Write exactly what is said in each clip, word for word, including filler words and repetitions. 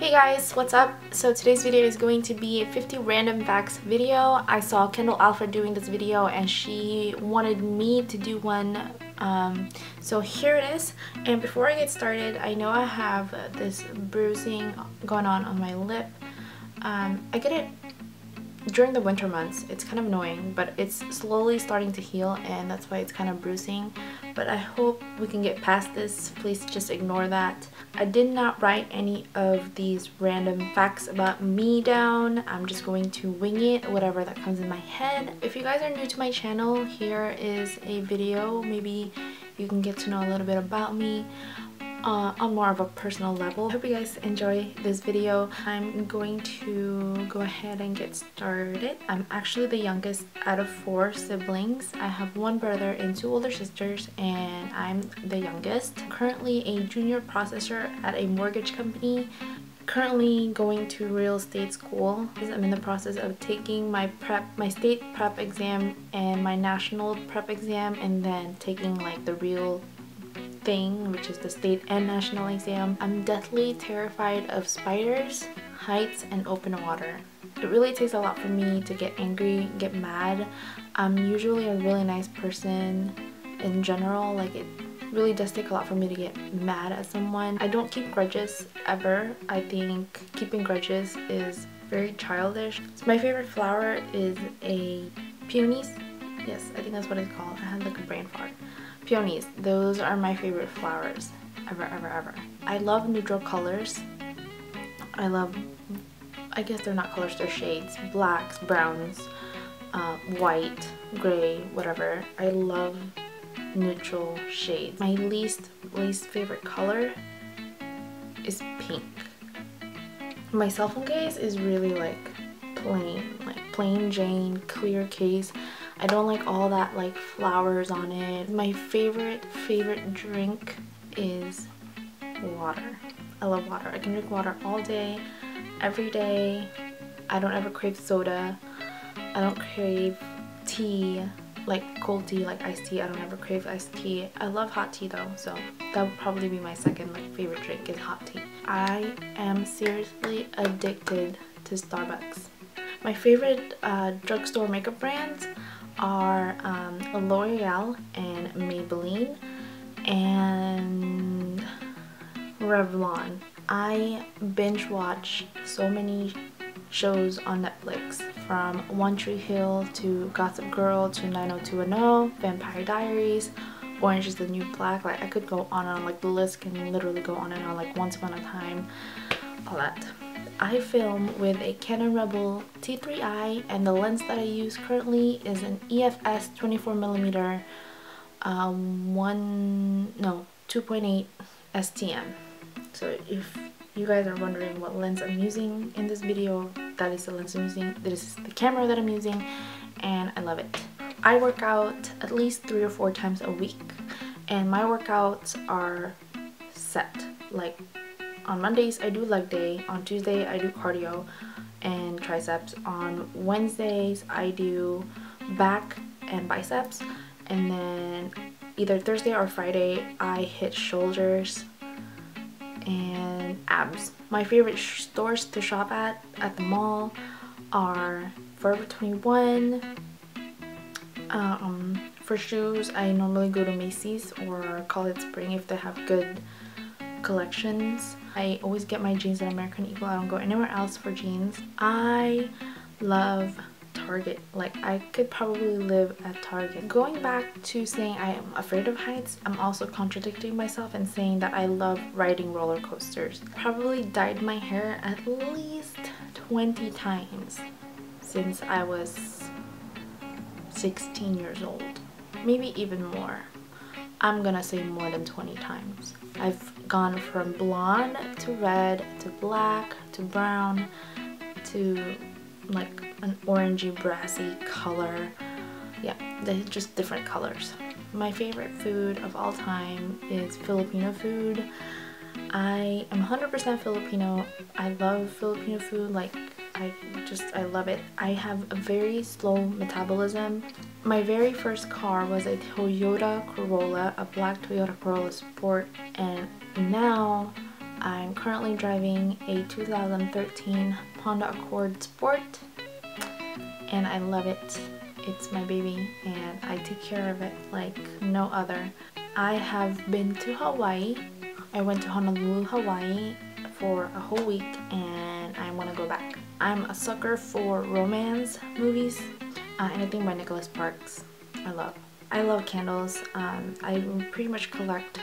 Hey guys, what's up? So today's video is going to be a fifty random facts video. I saw Kendall Alfred doing this video and she wanted me to do one, um, so here it is. And before I get started, I know I have this bruising going on on my lip. Um, I get it during the winter months. It's kind of annoying, but it's slowly starting to heal and that's why it's kind of bruising. But I hope we can get past this. Please just ignore that. I did not write any of these random facts about me down. I'm just going to wing it, whatever that comes in my head. If you guys are new to my channel, here is a video. Maybe you can get to know a little bit about me uh, on more of a personal level. I hope you guys enjoy this video. I'm going to go ahead and get started. I'm actually the youngest out of four siblings. I have one brother and two older sisters, and I'm the youngest. Currently a junior processor at a mortgage company. Currently going to real estate school. I'm in the process of taking my prep, my state prep exam and my national prep exam, and then taking like the real thing, which is the state and national exam. I'm deathly terrified of spiders, heights, and open water. It really takes a lot for me to get angry, get mad. I'm usually a really nice person in general. Like, it really does take a lot for me to get mad at someone. I don't keep grudges ever. I think keeping grudges is very childish. So my favorite flower is a peonies. Yes, I think that's what it's called. I had like a brain fart. Peonies. Those are my favorite flowers ever, ever, ever. I love neutral colors. I love, I guess they're not colors, they're shades. Blacks, browns, uh, white, gray, whatever. I love neutral shades. My least least favorite color is pink. My cell phone case is really like plain, like plain Jane, clear case. I don't like all that like flowers on it. My favorite favorite drink is water. I love water. I can drink water all day, every day. I don't ever crave soda. I don't crave tea. Like cold tea, like iced tea. I don't ever crave iced tea. I love hot tea though, so that would probably be my second like favorite drink is hot tea. I am seriously addicted to Starbucks. My favorite uh, drugstore makeup brands are um, L'Oreal and Maybelline and Revlon. I binge watch so many shows on Netflix, from One Tree Hill to Gossip Girl to nine oh two one oh, Vampire Diaries, Orange is the New Black. Like, I could go on and on, like the list can literally go on and on, like Once Upon a Time, all that. I film with a Canon Rebel T three i, and the lens that I use currently is an E F S twenty-four millimeter um, one no two point eight S T M. So if you guys are wondering what lens I'm using in this video, that is the lens I'm using. This is the camera that I'm using, and I love it. I work out at least three or four times a week, and my workouts are set. Like, on Mondays I do leg day, on Tuesday I do cardio and triceps, on Wednesdays I do back and biceps, and then either Thursday or Friday I hit shoulders and abs. My favorite stores to shop at at the mall are Forever twenty-one. Um, for shoes, I normally go to Macy's or Call It Spring if they have good collections. I always get my jeans at American Eagle. I don't go anywhere else for jeans. I love Target. Like, I could probably live at Target. Going back to saying I am afraid of heights, I'm also contradicting myself and saying that I love riding roller coasters. Probably dyed my hair at least twenty times since I was sixteen years old. Maybe even more. I'm gonna say more than twenty times. I've gone from blonde to red to black to brown to like an orangey brassy color. Yeah, they're just different colors. My favorite food of all time is Filipino food. I am one hundred percent Filipino. I love Filipino food. Like, I just, I love it. I have a very slow metabolism. My very first car was a Toyota Corolla, a black Toyota Corolla Sport, and now I'm currently driving a two thousand thirteen Honda Accord Sport, and I love it. It's my baby, and I take care of it like no other. I have been to Hawaii. I went to Honolulu, Hawaii for a whole week, and I want to go back. I'm a sucker for romance movies. Uh, anything by Nicholas Parks, I love. I love candles. Um, I pretty much collect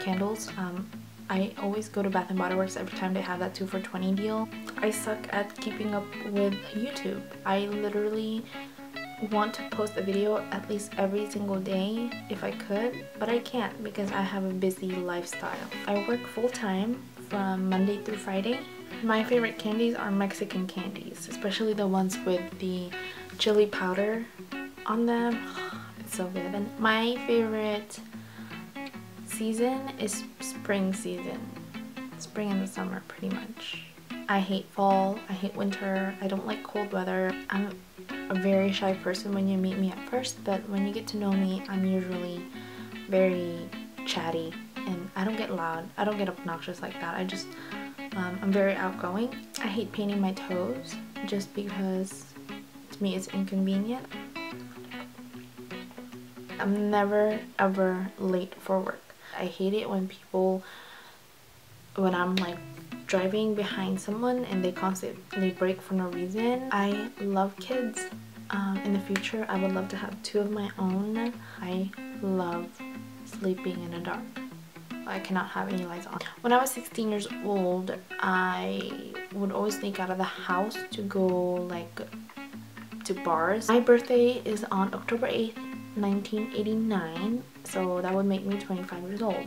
candles. Um, I always go to Bath and Body Works every time they have that two for twenty deal. I suck at keeping up with YouTube. I literally want to post a video at least every single day if I could, but I can't because I have a busy lifestyle. I work full-time from Monday through Friday. My favorite candies are Mexican candies, especially the ones with the chili powder on them. It's so good. And my favorite season is spring season. Spring and the summer, pretty much. I hate fall. I hate winter. I don't like cold weather. I'm a very shy person when you meet me at first, but when you get to know me, I'm usually very chatty, and I don't get loud. I don't get obnoxious like that. I just, um, I'm very outgoing. I hate painting my toes just because to me it's inconvenient. I'm never ever late for work. I hate it when people, when I'm like driving behind someone and they constantly brake for no reason. I love kids. Um, in the future, I would love to have two of my own. I love sleeping in the dark. I cannot have any lights on. When I was sixteen years old, I would always sneak out of the house to go like to bars. My birthday is on October eighth nineteen eighty-nine, so that would make me twenty-five years old,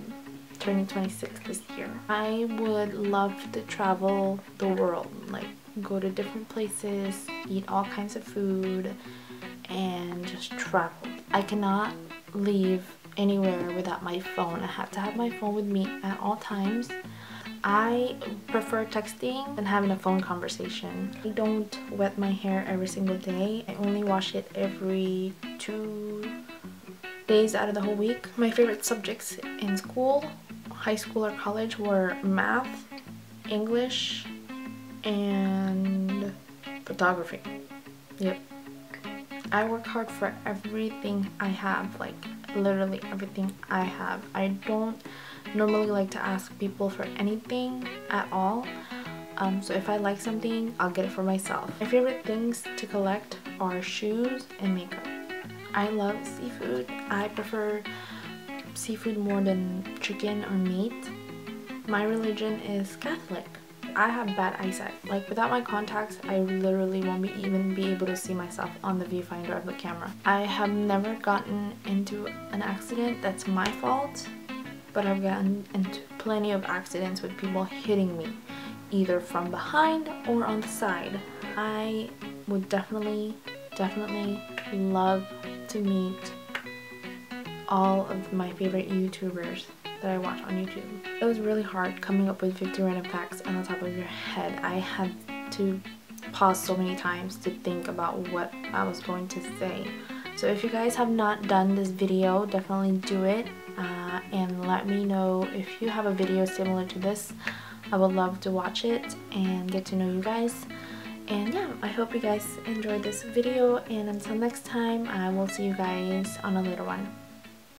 turning twenty-six this year. I would love to travel the world, like go to different places, eat all kinds of food, and just travel. I cannot leave anywhere without my phone. I have to have my phone with me at all times. I prefer texting than having a phone conversation. I don't wet my hair every single day. I only wash it every two days out of the whole week. My favorite subjects in school, high school or college, were math, English, and photography. Yep. I work hard for everything I have, like literally everything I have. I don't normally like to ask people for anything at all, um, so if I like something, I'll get it for myself. My favorite things to collect are shoes and makeup. I love seafood. I prefer seafood more than chicken or meat. My religion is Catholic. I have bad eyesight. Like without my contacts, I literally won't be even be able to see myself on the viewfinder of the camera. I have never gotten into an accident that's my fault, but I've gotten into plenty of accidents with people hitting me, either from behind or on the side. I would definitely, definitely love to meet all of my favorite YouTubers that I watch on YouTube. It was really hard coming up with fifty random facts on the top of your head. I had to pause so many times to think about what I was going to say. So if you guys have not done this video, definitely do it. Uh, and let me know if you have a video similar to this. I would love to watch it and get to know you guys. And yeah, I hope you guys enjoyed this video, and until next time, I will see you guys on a later one.